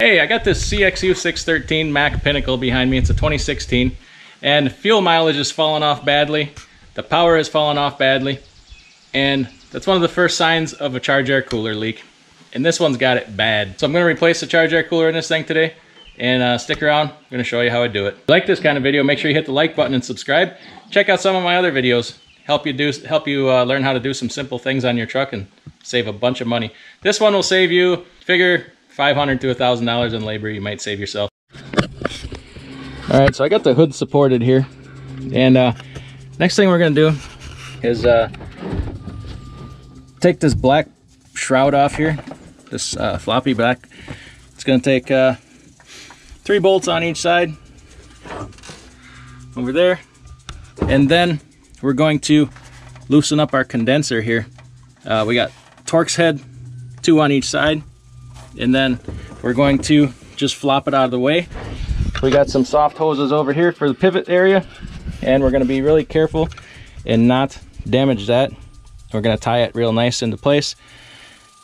Hey, I got this CXU613 Mac Pinnacle behind me. It's a 2016, and fuel mileage has fallen off badly. The power has fallen off badly, and that's one of the first signs of a charge air cooler leak. And this one's got it bad. So I'm going to replace the charge air cooler in this thing today, and stick around. I'm going to show you how I do it. If you like this kind of video, make sure you hit the like button and subscribe. Check out some of my other videos. Help you learn how to do some simple things on your truck and save a bunch of money. This one will save you, figure, $500 to $1,000 in labor you might save yourself. All right, so I got the hood supported here, and next thing we're gonna do is take this black shroud off here, this floppy back. It's gonna take three bolts on each side over there, and then we're going to loosen up our condenser here. We got Torx head, two on each side, and then we're going to just flop it out of the way. We got some soft hoses over here for the pivot area, and we're going to be really careful and not damage that. We're going to tie it real nice into place,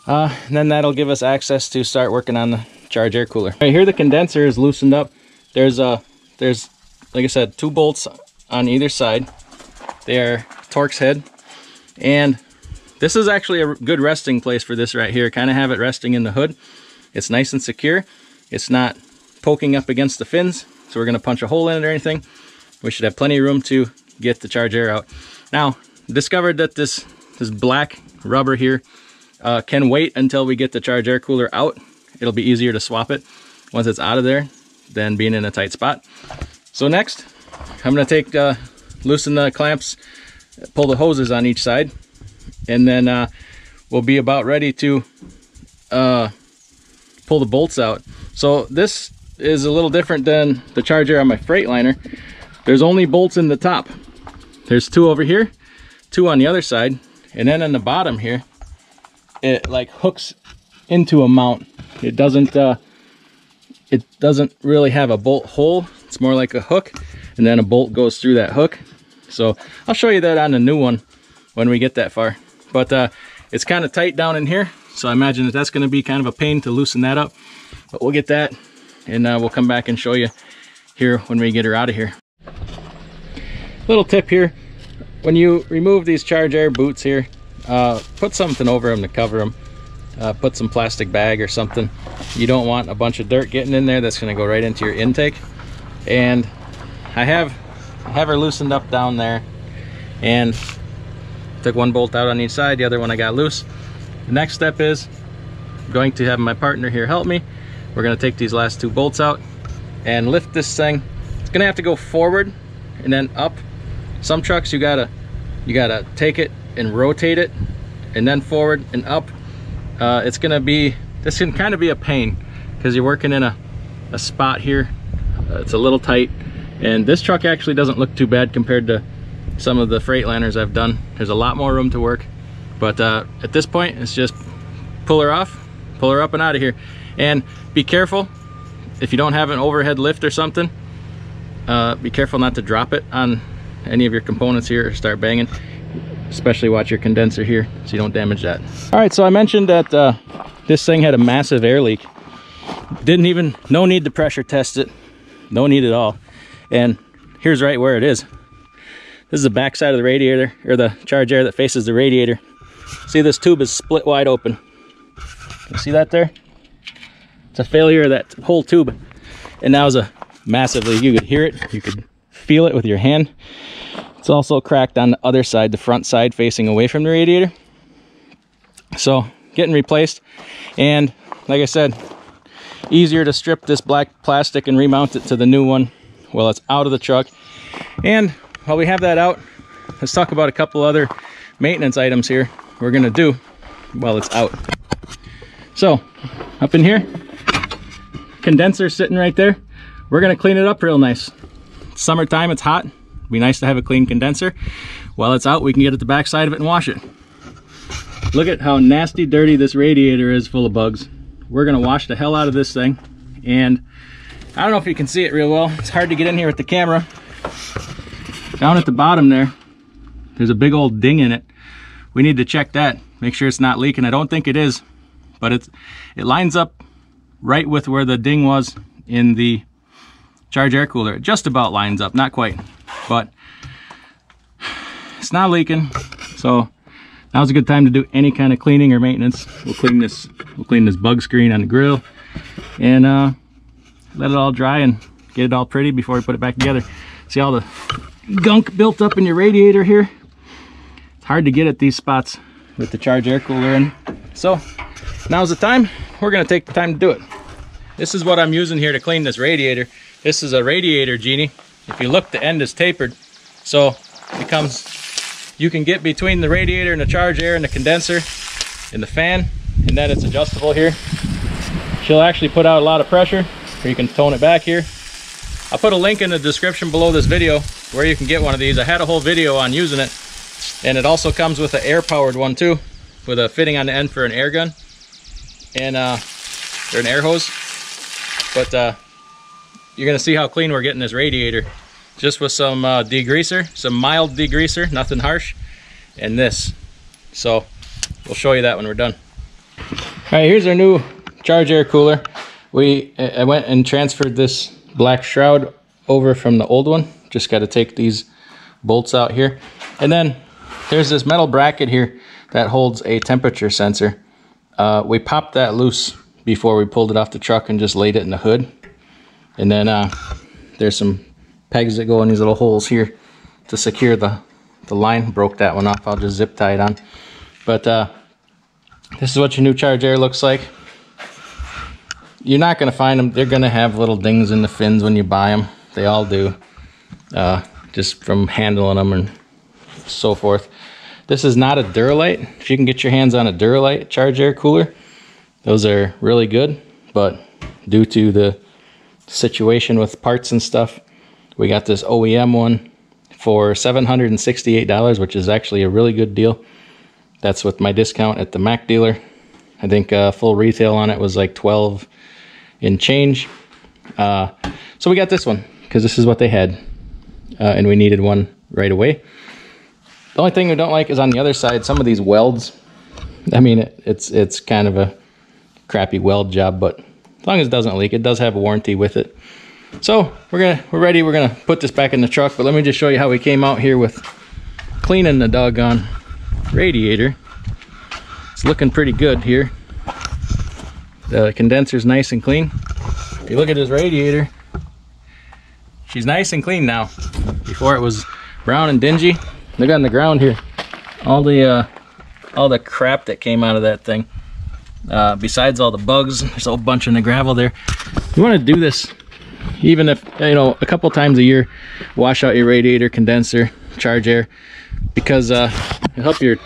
and then that'll give us access to start working on the charge air cooler. Right here, the condenser is loosened up. There's like I said, two bolts on either side. They are Torx head, and this is actually a good resting place for this right here. Kind of have it resting in the hood. It's nice and secure. It's not poking up against the fins, so we're gonna punch a hole in it or anything. We should have plenty of room to get the charge air out. Now, discovered that this black rubber here can wait until we get the charge air cooler out. It'll be easier to swap it once it's out of there than being in a tight spot. So next, I'm gonna take, loosen the clamps, pull the hoses on each side, and then we'll be about ready to pull the bolts out. So this is a little different than the charge air on my Freightliner. There's only bolts in the top. There's two over here, two on the other side, and then on the bottom here, it like hooks into a mount. It doesn't really have a bolt hole. It's more like a hook, and then a bolt goes through that hook. So I'll show you that on the new one when we get that far. But it's kind of tight down in here, so I imagine that that's going to be kind of a pain to loosen that up. But we'll get that, and we'll come back and show you here when we get her out of here. Little tip here: when you remove these charge air boots here, put something over them to cover them. Put some plastic bag or something. You don't want a bunch of dirt getting in there. That's going to go right into your intake. And I have her loosened up down there, and took one bolt out on each side, the other one I got loose. The next step is I'm going to have my partner here help me. We're going to take these last two bolts out and lift this thing. It's going to have to go forward and then up. Some trucks you gotta take it and rotate it and then forward and up. This can kind of be a pain because you're working in a spot here. It's a little tight, and this truck actually doesn't look too bad compared to some of the Freightliners I've done. There's a lot more room to work, but at this point, it's just pull her off, pull her up and out of here. And be careful, if you don't have an overhead lift or something, be careful not to drop it on any of your components here or start banging. Especially watch your condenser here so you don't damage that. All right, so I mentioned that this thing had a massive air leak. No need to pressure test it, no need at all. And here's right where it is. This is the back side of the radiator, or the charge air that faces the radiator. See, this tube is split wide open. You see that there? It's a failure of that whole tube. And that was a massive leak. You could hear it, you could feel it with your hand. It's also cracked on the other side, the front side facing away from the radiator. So, getting replaced. And like I said, easier to strip this black plastic and remount it to the new one while it's out of the truck. And while we have that out, let's talk about a couple other maintenance items here we're gonna do while it's out. So, up in here, condenser sitting right there. We're gonna clean it up real nice. It's summertime, it's hot. It'd be nice to have a clean condenser. While it's out, we can get at the back side of it and wash it. Look at how nasty dirty this radiator is, full of bugs. We're gonna wash the hell out of this thing. And I don't know if you can see it real well. It's hard to get in here with the camera. Down at the bottom there's a big old ding in it. We need to check that, make sure it's not leaking. I don't think it is, but it lines up right with where the ding was in the charge air cooler. It just about lines up, not quite, but it's not leaking. So now's a good time to do any kind of cleaning or maintenance. We'll clean this bug screen on the grill and let it all dry and get it all pretty before we put it back together. See all the gunk built up in your radiator here? It's hard to get at these spots with the charge air cooler in. So now's the time. We're gonna take the time to do it. This is what I'm using here to clean this radiator. This is a Radiator Genie. If you look, the end is tapered. So it comes, you can get between the radiator and the charge air and the condenser and the fan, and then it's adjustable here. She'll actually put out a lot of pressure, or you can tone it back here. I'll put a link in the description below this video where you can get one of these. I had a whole video on using it, and it also comes with an air powered one too, with a fitting on the end for an air gun and or an air hose. But you're gonna see how clean we're getting this radiator, just with some degreaser, some mild degreaser, nothing harsh, and this. So we'll show you that when we're done. All right, here's our new charge air cooler. I went and transferred this black shroud over from the old one. Just got to take these bolts out here. And then there's this metal bracket here that holds a temperature sensor. We popped that loose before we pulled it off the truck and just laid it in the hood. And then there's some pegs that go in these little holes here to secure the line. Broke that one off. I'll just zip tie it on. But this is what your new charge air looks like. You're not going to find them. They're going to have little dings in the fins when you buy them. They all do, just from handling them and so forth. This is not a Dura-Lite. If you can get your hands on a Dura-Lite charge air cooler, those are really good. But due to the situation with parts and stuff, we got this OEM one for $768, which is actually a really good deal. That's with my discount at the Mac dealer. I think full retail on it was like 12 in change. So we got this one because this is what they had, and we needed one right away. The only thing we don't like is on the other side, some of these welds. I mean, it's kind of a crappy weld job, but as long as it doesn't leak, it does have a warranty with it. So we're ready. We're gonna put this back in the truck, but let me just show you how we came out here with cleaning the doggone radiator. It's looking pretty good here. The condenser's nice and clean. If you look at this radiator, she's nice and clean now. Before it was brown and dingy. Look on the ground here, all the crap that came out of that thing. Besides all the bugs, there's a whole bunch in the gravel there. You want to do this, even if you know a couple times a year, wash out your radiator, condenser, charge air, because it'll help your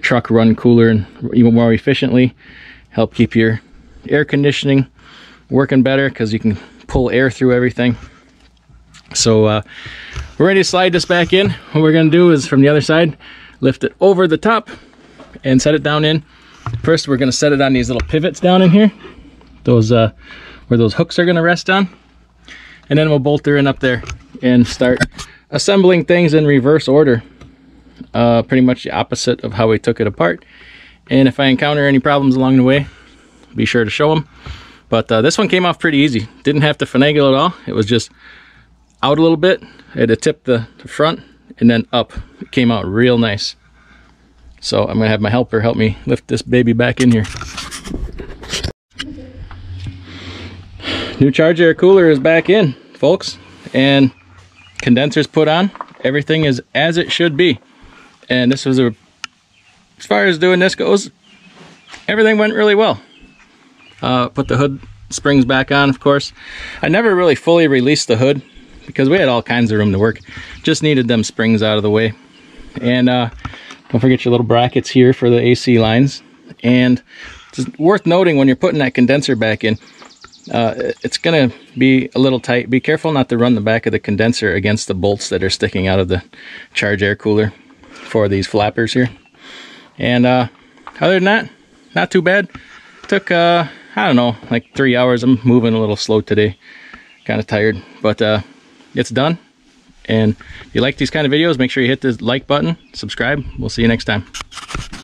truck run cooler and even more efficiently, help keep your air conditioning working better because you can pull air through everything. So we're ready to slide this back in. What we're gonna do is from the other side, lift it over the top and set it down in. First, we're gonna set it on these little pivots down in here, those where those hooks are gonna rest on. And then we'll bolt her in up there and start assembling things in reverse order. Pretty much the opposite of how we took it apart. And if I encounter any problems along the way, be sure to show them. But this one came off pretty easy. Didn't have to finagle at all. It was just out a little bit. I had to tip the front and then up. It came out real nice. So I'm gonna have my helper help me lift this baby back in here. New charge air cooler is back in, folks. And condenser's put on. Everything is as it should be. And this was as far as doing this goes, everything went really well. Put the hood springs back on, of course. I never really fully released the hood because we had all kinds of room to work. Just needed them springs out of the way. And don't forget your little brackets here for the AC lines. And it's worth noting when you're putting that condenser back in, it's gonna be a little tight. Be careful not to run the back of the condenser against the bolts that are sticking out of the charge air cooler for these flappers here. And other than that, not too bad. Took I don't know, like 3 hours. I'm moving a little slow today, kind of tired, but it's done. And if you like these kind of videos, make sure you hit the like button, subscribe. We'll see you next time.